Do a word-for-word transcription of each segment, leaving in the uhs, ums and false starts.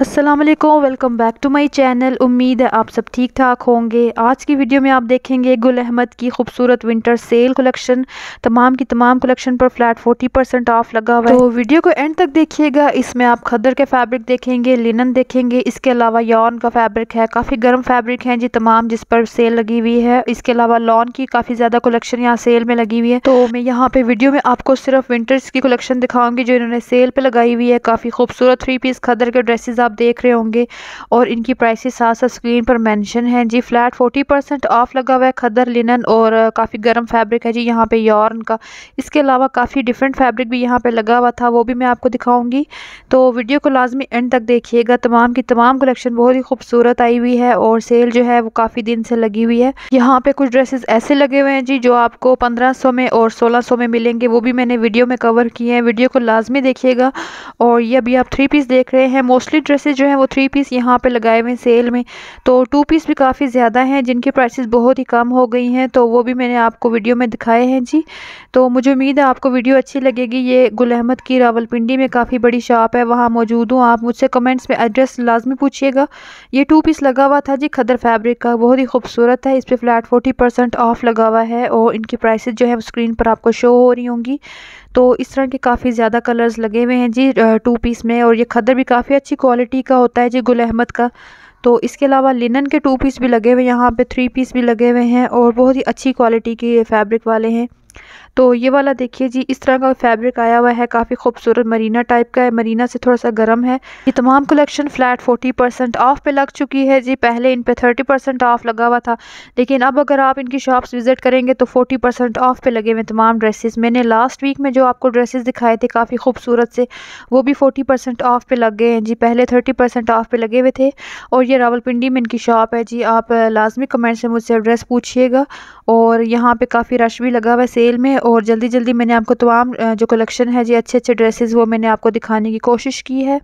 अस्सलाम वालेकुम, welcome back to my channel. उम्मीद है आप सब ठीक ठाक होंगे। आज की वीडियो में आप देखेंगे गुल अहमद की खूबसूरत विंटर सेल कलेक्शन। तमाम की तमाम कलेक्शन पर फ्लैट चालीस परसेंट ऑफ लगा हुआ है, तो वीडियो को एंड तक देखिएगा। इसमें आप खदर के फैब्रिक देखेंगे, लिनन देखेंगे, इसके अलावा यॉन का फैब्रिक है, काफ़ी गर्म फैब्रिक है जी तमाम जिस पर सेल लगी हुई है। इसके अलावा लॉन की काफ़ी ज़्यादा कलेक्शन यहाँ सेल में लगी हुई है। तो मैं यहाँ पर वीडियो में आपको सिर्फ विंटर्स की कलेक्शन दिखाऊँगी जो इन्होंने सेल पर लगाई हुई है। काफ़ी खूबसूरत थ्री पीस खदर के ड्रेसेज आप देख रहे होंगे और इनकी प्राइसेस साथ साथ स्क्रीन पर मेंशन है जी। फ्लैट चालीस परसेंट ऑफ लगा हुआ है, खदर लिनन और काफ़ी गर्म फैब्रिक है जी यहाँ पे यॉर्न का। इसके अलावा काफ़ी डिफरेंट फैब्रिक भी यहाँ पे लगा हुआ था, वो भी मैं आपको दिखाऊंगी। तो वीडियो को लाजमी एंड तक देखिएगा। तमाम की तमाम कलेक्शन बहुत ही खूबसूरत आई हुई है और सेल जो है वो काफ़ी दिन से लगी हुई है। यहाँ पर कुछ ड्रेसेस ऐसे लगे हुए हैं जी जो आपको पंद्रह सौ में और सोलह सौ में मिलेंगे, वो भी मैंने वीडियो में कवर किए हैं। वीडियो को लाजमी देखिएगा। और ये अभी आप थ्री पीस देख रहे हैं, मोस्टली ड्रेसेस जो हैं वो थ्री पीस यहाँ पे लगाए हुए हैं सेल में। तो टू पीस भी काफ़ी ज़्यादा हैं जिनकी प्राइसेस बहुत ही कम हो गई हैं, तो वो भी मैंने आपको वीडियो में दिखाए हैं जी। तो मुझे उम्मीद है आपको वीडियो अच्छी लगेगी। ये गुल अहमद की रावलपिंडी में काफ़ी बड़ी शॉप है, वहाँ मौजूद हूँ। आप मुझसे कमेंट्स में एड्रेस लाजमी पूछिएगा। ये टू पीस लगा हुआ था जी खदर फैब्रिक का, बहुत ही खूबसूरत है। इस पर फ्लैट फोर्टी परसेंट ऑफ लगा हुआ है और इनकी प्राइसेस जो है स्क्रीन पर आपको शो हो रही होंगी। तो इस तरह के काफ़ी ज़्यादा कलर्स लगे हुए हैं जी टू पीस में, और ये खदर भी काफ़ी अच्छी क्वालिटी का होता है जी गुल अहमद का। तो इसके अलावा लिनन के टू पीस भी लगे हुए हैं यहाँ पे, थ्री पीस भी लगे हुए हैं और बहुत ही अच्छी क्वालिटी के फैब्रिक वाले हैं। तो ये वाला देखिए जी, इस तरह का फैब्रिक आया हुआ है, काफ़ी खूबसूरत मरीना टाइप का है, मरीना से थोड़ा सा गर्म है। ये तमाम कलेक्शन फ्लैट चालीस परसेंट ऑफ पे लग चुकी है जी। पहले इन पे तीस परसेंट ऑफ लगा हुआ था, लेकिन अब अगर आप इनकी शॉप्स विजिट करेंगे तो चालीस परसेंट ऑफ पे लगे हुए तमाम ड्रेसेस। मैंने लास्ट वीक में जो आपको ड्रेसेस दिखाए थे काफ़ी खूबसूरत से, वो भी चालीस परसेंट ऑफ पे लग गए हैं जी। पहले तीस परसेंट ऑफ पे लगे हुए थे। और ये रावलपिंडी में इनकी शॉप है जी। आप लाजमी कमेंट से मुझसे एड्रेस पूछिएगा। और यहाँ पर काफ़ी रश भी लगा हुआ है सेल में, और जल्दी जल्दी मैंने आपको तमाम जो कलेक्शन है जी अच्छे अच्छे ड्रेसेस वो मैंने आपको दिखाने की कोशिश की है।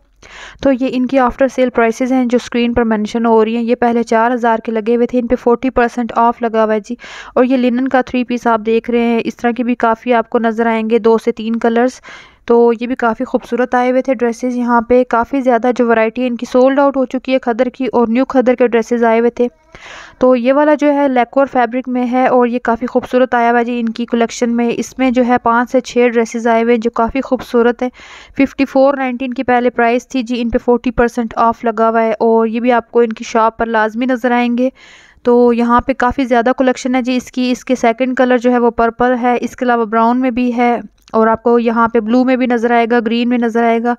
तो ये इनकी आफ्टर सेल प्राइसेस हैं जो स्क्रीन पर मेंशन हो रही हैं। ये पहले चार हज़ार के लगे हुए थे, इन पे चालीस परसेंट ऑफ लगा हुआ है जी। और ये लिनन का थ्री पीस आप देख रहे हैं, इस तरह के भी काफ़ी आपको नज़र आएंगे, दो से तीन कलर्स। तो ये भी काफ़ी खूबसूरत आए हुए थे ड्रेसेस। यहाँ पे काफ़ी ज़्यादा जो वैरायटी है इनकी सोल्ड आउट हो चुकी है खदर की, और न्यू खदर के ड्रेसेस आए हुए थे। तो ये वाला जो है लेकोर फैब्रिक में है और ये काफ़ी खूबसूरत आया हुआ है जी इनकी कलेक्शन में। इसमें जो है पाँच से छः ड्रेसेस आए हुए हैं जो काफ़ी खूबसूरत है। फिफ्टी फोर नाइनटी इनकी पहले प्राइस थी जी, इन पर फोर्टी परसेंट ऑफ लगा हुआ है। और ये भी आपको इनकी शॉप पर लाजमी नज़र आएंगे। तो यहाँ पे काफ़ी ज़्यादा कलेक्शन है जी इसकी। इसके सेकंड कलर जो है वो पर्पल है, इसके अलावा ब्राउन में भी है और आपको यहाँ पे ब्लू में भी नज़र आएगा, ग्रीन में नज़र आएगा।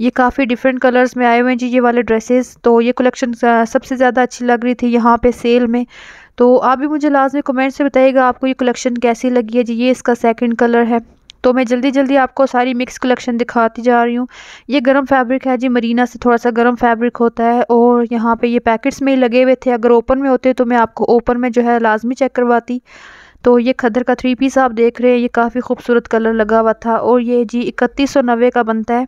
ये काफ़ी डिफरेंट कलर्स में आए हुए हैं जी ये वाले ड्रेसेस। तो ये कलेक्शन सबसे ज़्यादा अच्छी लग रही थी यहाँ पे सेल में। तो आप भी मुझे लास्ट में कमेंट से बताइएगा आपको ये कलेक्शन कैसी लगी है जी। ये इसका सेकेंड कलर है। तो मैं जल्दी जल्दी आपको सारी मिक्स कलेक्शन दिखाती जा रही हूँ। ये गर्म फैब्रिक है जी, मरीना से थोड़ा सा गर्म फैब्रिक होता है। और यहाँ पे ये पैकेट्स में ही लगे हुए थे, अगर ओपन में होते तो मैं आपको ओपन में जो है लाजमी चेक करवाती। तो ये खदर का थ्री पीस आप देख रहे हैं, ये काफ़ी खूबसूरत कलर लगा हुआ था और ये जी इकतीस सौ नब्बे का बनता है।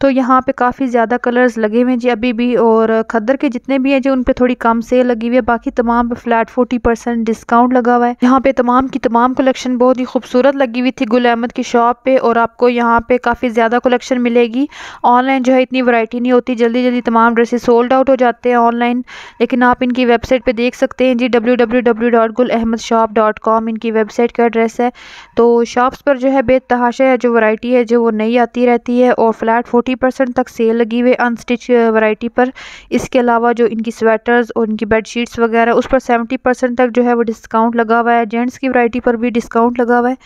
तो यहाँ पे काफ़ी ज़्यादा कलर्स लगे हुए हैं जी अभी भी, और खदर के जितने भी हैं जी उन पे थोड़ी कम सेल लगी हुई है, बाकी तमाम पे फ्लैट चालीस परसेंट डिस्काउंट लगा हुआ है। यहाँ पे तमाम की तमाम कलेक्शन बहुत ही खूबसूरत लगी हुई थी गुल अहमद की शॉप पे, और आपको यहाँ पे काफ़ी ज़्यादा कलेक्शन मिलेगी। ऑनलाइन जो है इतनी वैरायटी नहीं होती, जल्दी जल्दी तमाम ड्रेसेस सोल्ड आउट हो जाते हैं ऑनलाइन। लेकिन आप इनकी वेबसाइट पर देख सकते हैं जी, W W W dot Gul Ahmed shop dot com इनकी वेबसाइट का एड्रेस है। तो शॉप्स पर जो है बेतहाशा जो वैरायटी है जो वो नई आती रहती है, और फ्लैट चालीस परसेंट तक सेल लगी हुई अनस्टिच वैरायटी पर। इसके अलावा जो इनकी स्वेटर्स और इनकी बेडशीट्स वगैरह उस पर सत्तर परसेंट तक जो है वो डिस्काउंट लगा हुआ है। जेंट्स की वैरायटी पर भी डिस्काउंट लगा हुआ है।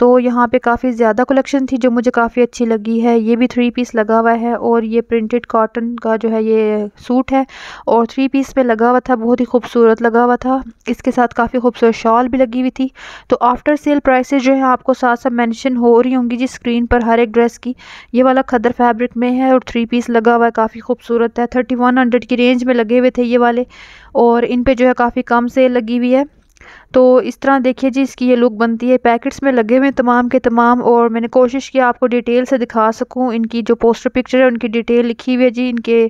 तो यहाँ पे काफ़ी ज़्यादा कलेक्शन थी जो मुझे काफ़ी अच्छी लगी है। ये भी थ्री पीस लगा हुआ है और ये प्रिंटेड कॉटन का जो है ये सूट है और थ्री पीस पे लगा हुआ था, बहुत ही खूबसूरत लगा हुआ था। इसके साथ काफ़ी खूबसूरत शॉल भी लगी हुई थी। तो आफ्टर सेल प्राइसेस जो है आपको साथ साथ मेंशन हो रही होंगी जी स्क्रीन पर हर एक ड्रेस की। ये वाला खदर फैब्रिक में है और थ्री पीस लगा हुआ है, काफ़ी खूबसूरत है। थर्टी वन हंड्रेड की रेंज में लगे हुए थे ये वाले, और इन पे जो है काफ़ी कम सेल लगी हुई है। तो इस तरह देखिए जी इसकी ये लुक बनती है। पैकेट्स में लगे हुए हैं तमाम के तमाम, और मैंने कोशिश की आपको डिटेल से दिखा सकूं। इनकी जो पोस्टर पिक्चर है उनकी डिटेल लिखी हुई है जी इनके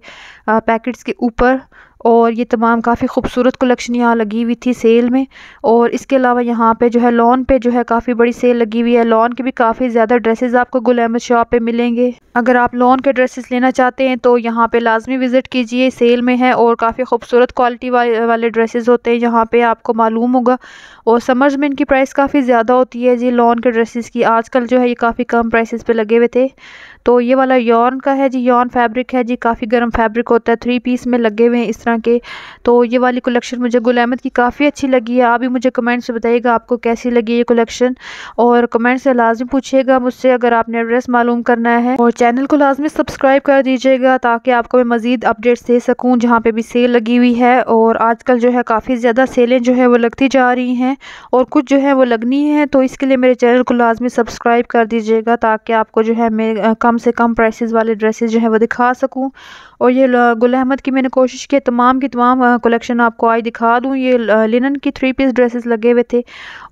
पैकेट्स के ऊपर, और ये तमाम काफ़ी खूबसूरत कलेक्शन यहाँ लगी हुई थी सेल में। और इसके अलावा यहाँ पे जो है लॉन पे जो है काफ़ी बड़ी सेल लगी हुई है। लॉन के भी काफ़ी ज़्यादा ड्रेसेस आपको गुल अहमद शॉप पे मिलेंगे। अगर आप लॉन के ड्रेसेस लेना चाहते हैं तो यहाँ पे लाजमी विज़िट कीजिए, सेल में है और काफ़ी खूबसूरत क्वालिटी वाले ड्रेसेस होते हैं यहाँ पर, आपको मालूम होगा। और समर्स में इनकी प्राइस काफ़ी ज़्यादा होती है जी लॉन के ड्रेसेस की। आजकल जो है ये काफ़ी कम प्राइसेस पे लगे हुए थे। तो ये वाला यॉर्न का है जी, यॉर्न फैब्रिक है जी, काफ़ी गर्म फैब्रिक होता है, थ्री पीस में लगे हुए हैं इस तरह के। तो ये वाली कलेक्शन मुझे गुल अहमद की काफ़ी अच्छी लगी है। आप भी मुझे कमेंट्स से बताइएगा आपको कैसी लगी ये कलेक्शन, और कमेंट्स से लाजमी पूछिएगा मुझसे अगर आपने एड्रेस मालूम करना है। और चैनल को लाजमी सब्सक्राइब कर दीजिएगा ताकि आपको मैं मज़ीद अपडेट्स दे सकूँ जहाँ पर भी सेल लगी हुई है। और आजकल जो है काफ़ी ज़्यादा सेलें जो है वो लगती जा रही हैं और कुछ जो है वो लगनी है, तो इसके लिए मेरे चैनल को लाजमी सब्सक्राइब कर दीजिएगा ताकि आपको जो है मैं कम से कम प्राइसेस वाले ड्रेसेस जो है वो दिखा सकूँ। और ये गुल अहमद की मैंने कोशिश की तमाम की तमाम कलेक्शन आपको आज दिखा दूँ। ये लिनन की थ्री पीस ड्रेसेस लगे हुए थे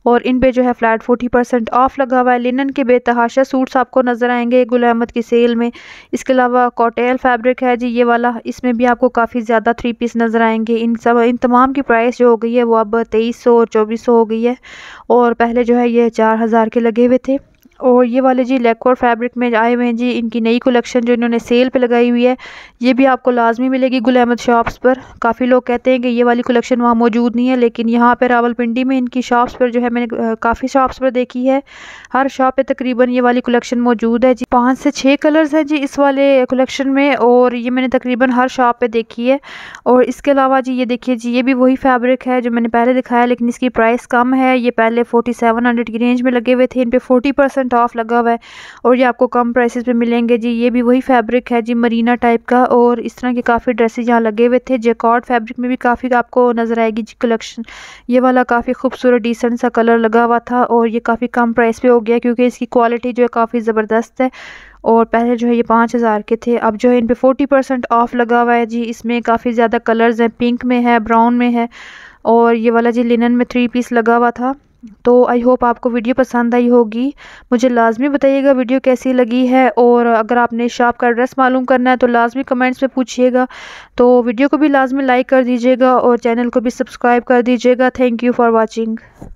और इन पे जो है फ्लैट फोर्टी परसेंट ऑफ लगा हुआ है। लिनन के बेतहाशा सूट्स आपको नज़र आएंगे गुल अहमद की सेल में। इसके अलावा कॉटेल फैब्रिक है जी ये वाला, इसमें भी आपको काफ़ी ज़्यादा थ्री पीस नज़र आएंगे। इन सब इन तमाम की प्राइस जो हो गई है वो अब तेईस सौ और चौबीस सौ हो गई है, और पहले जो है ये चार हज़ार के लगे हुए थे। और ये वाले जी लेकोर फैब्रिक में आए हुए हैं जी, इनकी नई कलेक्शन जो इन्होंने सेल पे लगाई हुई है, ये भी आपको लाजमी मिलेगी गुल अहमद शॉप्स पर। काफ़ी लोग कहते हैं कि ये वाली कलेक्शन वहाँ मौजूद नहीं है, लेकिन यहाँ पे रावलपिंडी में इनकी शॉप्स पर जो है मैंने काफ़ी शॉप्स पर देखी है, हर शॉप पे तकरीबन ये वाली कलेक्शन मौजूद है जी। पाँच से छः कलर्स हैं जी इस वाले कलेक्शन में, और ये मैंने तकरीबन हर शॉप पर देखी है। और इसके अलावा जी ये देखिए जी, ये भी वही फैब्रिक है जो मैंने पहले दिखाया, लेकिन इसकी प्राइस कम है। ये पहले फोर्टी सेवन हंड्रेड की रेंज में लगे हुए थे, इन पर फोर्टी परसेंट ऑफ लगा हुआ है और ये आपको कम प्राइसेस पे मिलेंगे जी। ये भी वही फैब्रिक है जी, मरीना टाइप का, और इस तरह के काफ़ी ड्रेसेस यहाँ लगे हुए थे। जैकॉर्ड फैब्रिक में भी काफ़ी आपको नज़र आएगी जी कलेक्शन। ये वाला काफ़ी खूबसूरत डिसेंट सा कलर लगा हुआ था और ये काफ़ी कम प्राइस पे हो गया क्योंकि इसकी क्वालिटी जो है काफ़ी ज़बरदस्त है। और पहले जो है ये पाँच हज़ार के थे, अब जो है इन पर फोर्टी परसेंट ऑफ लगा हुआ है जी। इसमें काफ़ी ज़्यादा कलर्स हैं, पिंक में है, ब्राउन में है, और ये वाला जी लिनन में थ्री पीस लगा हुआ था। तो आई होप आपको वीडियो पसंद आई होगी, मुझे लाजमी बताइएगा वीडियो कैसी लगी है। और अगर आपने शॉप का एड्रेस मालूम करना है तो लाजमी कमेंट्स में पूछिएगा। तो वीडियो को भी लाजमी लाइक कर दीजिएगा और चैनल को भी सब्सक्राइब कर दीजिएगा। Thank you for watching.